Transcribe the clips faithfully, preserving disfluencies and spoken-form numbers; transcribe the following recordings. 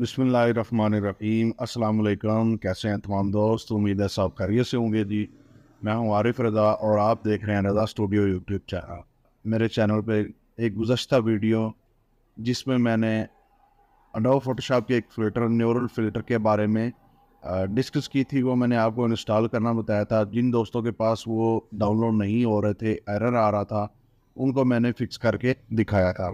बिस्मिल्लाहिर्रहमानिर्रहीम। अस्सलाम वालेकुम। कैसे हैं तमाम दोस्त, उम्मीद है सब खैरियत से होंगे जी। मैं हूं आरिफ रज़ा और आप देख रहे हैं रजा स्टूडियो यूट्यूब चैनल। मेरे चैनल पे एक गुज़श्ता वीडियो जिसमें मैंने अडोब फोटोशॉप के एक फ़िल्टर न्यूरल फ़िल्टर के बारे में डिस्कस की थी, वो मैंने आपको इंस्टॉल करना बताया था। जिन दोस्तों के पास वो डाउनलोड नहीं हो रहे थे, एरर आ रहा था, उनको मैंने फ़िक्स करके दिखाया था।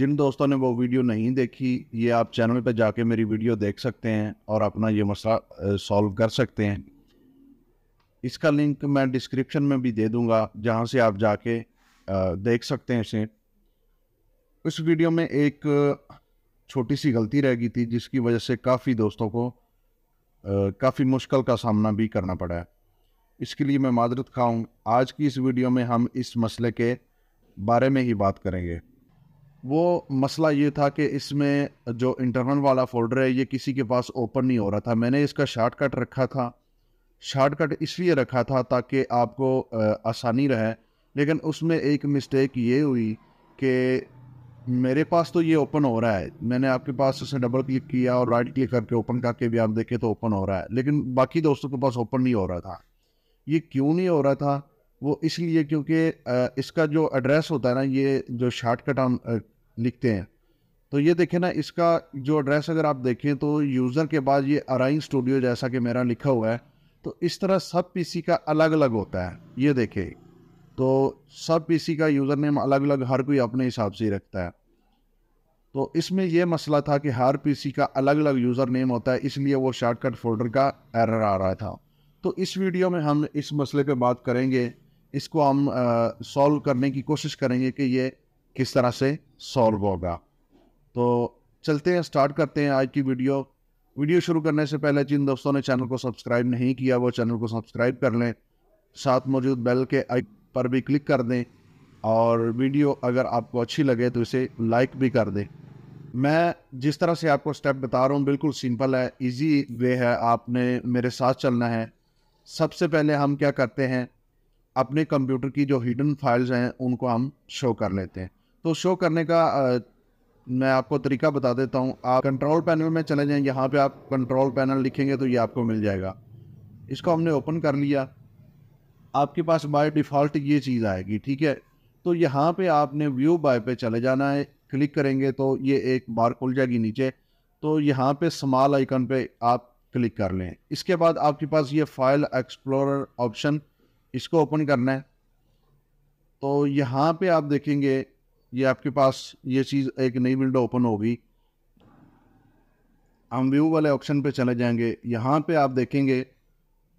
जिन दोस्तों ने वो वीडियो नहीं देखी, ये आप चैनल पर जाके मेरी वीडियो देख सकते हैं और अपना ये मसला सॉल्व कर सकते हैं। इसका लिंक मैं डिस्क्रिप्शन में भी दे दूंगा, जहां से आप जाके देख सकते हैं इसे। उस वीडियो में एक छोटी सी गलती रह गई थी, जिसकी वजह से काफ़ी दोस्तों को काफ़ी मुश्किल का सामना भी करना पड़ा है। इसके लिए मैं माजरत खाऊँ। आज की इस वीडियो में हम इस मसले के बारे में ही बात करेंगे। वो मसला ये था कि इसमें जो इंटरनल वाला फोल्डर है, ये किसी के पास ओपन नहीं हो रहा था। मैंने इसका शॉर्टकट रखा था। शॉर्टकट इसलिए रखा था ताकि आपको आसानी रहे, लेकिन उसमें एक मिस्टेक ये हुई कि मेरे पास तो ये ओपन हो रहा है। मैंने आपके पास उसे डबल क्लिक किया और राइट क्लिक करके ओपन करके भी आप देखें तो ओपन हो रहा है, लेकिन बाकी दोस्तों के पास ओपन नहीं हो रहा था। ये क्यों नहीं हो रहा था? वो इसलिए क्योंकि इसका जो एड्रेस होता है ना, ये जो शॉर्टकट हम लिखते हैं, तो ये देखें ना, इसका जो एड्रेस अगर आप देखें तो यूज़र के बाद ये अराइन स्टूडियो जैसा कि मेरा लिखा हुआ है, तो इस तरह सब पीसी का अलग अलग होता है। ये देखें, तो सब पीसी का यूज़र नेम अलग अलग हर कोई अपने हिसाब से ही रखता है। तो इसमें यह मसला था कि हर पीसी का अलग अलग यूज़र नेम होता है, इसलिए वो शॉर्टकट फोल्डर का एरर आ रहा था। तो इस वीडियो में हम इस मसले पर बात करेंगे, इसको हम सॉल्व करने की कोशिश करेंगे कि ये किस तरह से सॉल्व होगा। तो चलते हैं, स्टार्ट करते हैं आज की वीडियो। वीडियो शुरू करने से पहले जिन दोस्तों ने चैनल को सब्सक्राइब नहीं किया, वो चैनल को सब्सक्राइब कर लें, साथ मौजूद बेल के आइकन पर भी क्लिक कर दें, और वीडियो अगर आपको अच्छी लगे तो इसे लाइक भी कर दें। मैं जिस तरह से आपको स्टेप बता रहा हूँ, बिल्कुल सिंपल है, ईजी वे है, आपने मेरे साथ चलना है। सबसे पहले हम क्या करते हैं, अपने कंप्यूटर की जो हिडन फाइल्स हैं उनको हम शो कर लेते हैं। तो शो करने का आ, मैं आपको तरीका बता देता हूं। आप कंट्रोल पैनल में चले जाएं, यहाँ पे आप कंट्रोल पैनल लिखेंगे तो ये आपको मिल जाएगा। इसको हमने ओपन कर लिया, आपके पास बाय डिफ़ॉल्ट ये चीज़ आएगी, ठीक है। तो यहाँ पे आपने व्यू बाय पे चले जाना है, क्लिक करेंगे तो ये एक बार खुल जाएगी नीचे, तो यहाँ पर स्मॉल आइकन पर आप क्लिक कर लें। इसके बाद आपके पास ये फाइल एक्सप्लोरर ऑप्शन, इसको ओपन करना है। तो यहाँ पे आप देखेंगे ये आपके पास ये चीज़ एक नई विंडो ओपन होगी। हम व्यू वाले ऑप्शन पे चले जाएंगे, यहाँ पे आप देखेंगे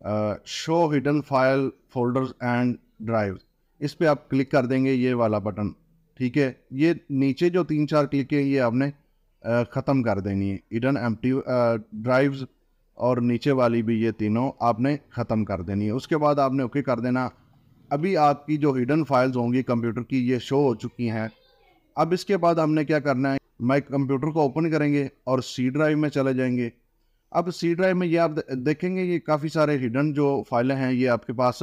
आ, show hidden file folders and drive, इस पे आप क्लिक कर देंगे, ये वाला बटन, ठीक है। ये नीचे जो तीन चार क्लिक है ये आपने ख़त्म कर देनी है, हिडन एम्प्टी ड्राइव्स और नीचे वाली भी, ये तीनों आपने ख़त्म कर देनी है। उसके बाद आपने ओके कर देना। अभी आपकी जो हिडन फाइल्स होंगी कंप्यूटर की, ये शो हो चुकी हैं। अब इसके बाद हमने क्या करना है, माय कंप्यूटर को ओपन करेंगे और सी ड्राइव में चले जाएंगे। अब सी ड्राइव में ये आप देखेंगे ये काफ़ी सारे हिडन जो फाइलें हैं ये आपके पास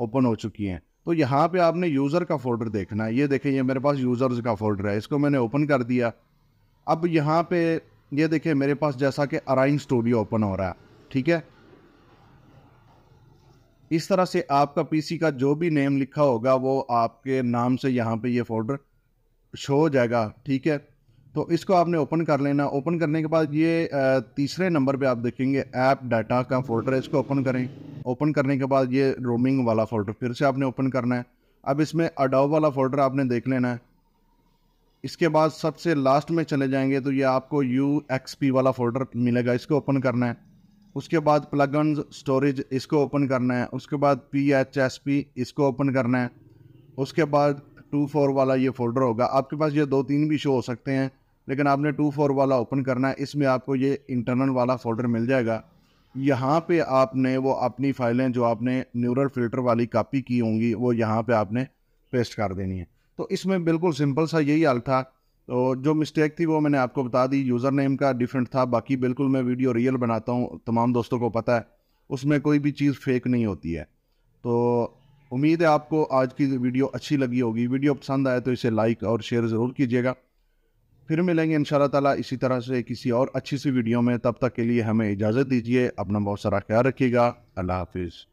ओपन हो चुकी हैं। तो यहाँ पर आपने यूज़र का फोल्डर देखना है। ये देखें, ये मेरे पास यूज़र्स का फोल्डर है, इसको मैंने ओपन कर दिया। अब यहाँ पर ये देखिए मेरे पास जैसा कि अराइन स्टूडियो ओपन हो रहा है, ठीक है। इस तरह से आपका पीसी का जो भी नेम लिखा होगा वो आपके नाम से यहाँ पे ये फोल्डर शो हो जाएगा, ठीक है। तो इसको आपने ओपन कर लेना। ओपन करने के बाद ये तीसरे नंबर पे आप देखेंगे ऐप डाटा का फोल्डर है, इसको ओपन करें। ओपन करने के बाद ये रोमिंग वाला फोल्डर फिर से आपने ओपन करना है। अब इसमें अडोब वाला फोल्डर आपने देख लेना है। इसके बाद सबसे लास्ट में चले जाएंगे तो ये आपको यू एक्स पी वाला फोल्डर मिलेगा, इसको ओपन करना है। उसके बाद प्लगइन्स स्टोरेज, इसको ओपन करना है। उसके बाद पी एच एस पी, इसको ओपन करना है। उसके बाद टू फोर वाला ये फोल्डर होगा, आपके पास ये दो तीन भी शो हो सकते हैं, लेकिन आपने टू फोर वाला ओपन करना है। इसमें आपको ये इंटरनल वाला फोल्डर मिल जाएगा। यहाँ पे आपने वो अपनी फाइलें जो आपने न्यूरल फ़िल्टर वाली कापी की होंगी वो यहाँ पर आपने पेस्ट कर देनी है। तो इसमें बिल्कुल सिंपल सा यही हाल था। तो जो मिस्टेक थी वो मैंने आपको बता दी, यूज़र नेम का डिफरेंट था, बाकी बिल्कुल मैं वीडियो रियल बनाता हूँ, तमाम दोस्तों को पता है, उसमें कोई भी चीज़ फेक नहीं होती है। तो उम्मीद है आपको आज की वीडियो अच्छी लगी होगी। वीडियो पसंद आए तो इसे लाइक और शेयर ज़रूर कीजिएगा। फिर मिलेंगे इंशाल्लाह ताला इसी तरह से किसी और अच्छी सी वीडियो में। तब तक के लिए हमें इजाज़त दीजिए, अपना बहुत सारा ख्याल रखिएगा। अल्लाह हाफिज़।